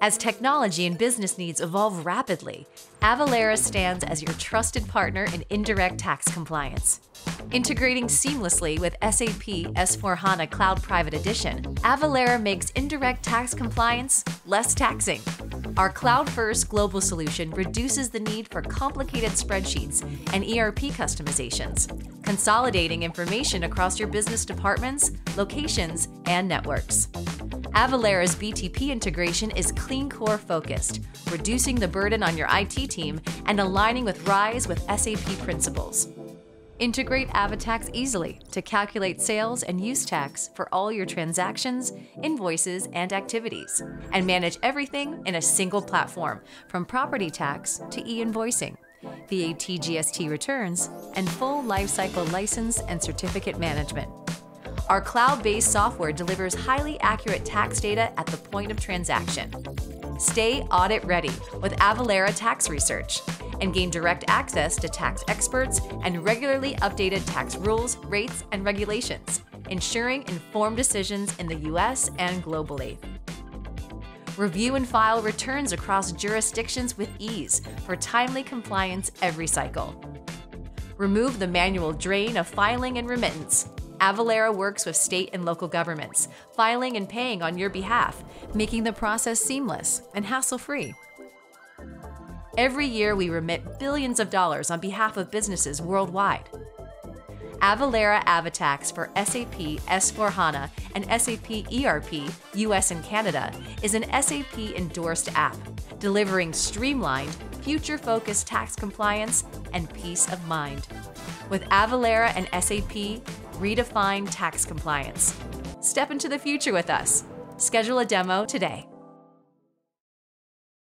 As technology and business needs evolve rapidly, Avalara stands as your trusted partner in indirect tax compliance. Integrating seamlessly with SAP S/4HANA Cloud Private Edition, Avalara makes indirect tax compliance less taxing. Our cloud-first global solution reduces the need for complicated spreadsheets and ERP customizations, consolidating information across your business departments, locations, and networks. Avalara's BTP integration is clean core focused, reducing the burden on your IT team and aligning with RISE with SAP principles. Integrate AvaTax easily to calculate sales and use tax for all your transactions, invoices, and activities, and manage everything in a single platform, from property tax to e-invoicing, VAT/GST returns, and full lifecycle license and certificate management. Our cloud-based software delivers highly accurate tax data at the point of transaction. Stay audit ready with Avalara Tax Research and gain direct access to tax experts and regularly updated tax rules, rates, and regulations, ensuring informed decisions in the US and globally. Review and file returns across jurisdictions with ease for timely compliance every cycle. Remove the manual drain of filing and remittance. Avalara works with state and local governments, filing and paying on your behalf, making the process seamless and hassle-free. Every year, we remit billions of dollars on behalf of businesses worldwide. Avalara AvaTax for SAP S/4HANA and SAP ERP US and Canada is an SAP-endorsed app, delivering streamlined, future-focused tax compliance and peace of mind. With Avalara and SAP, redefine tax compliance. Step into the future with us. Schedule a demo today.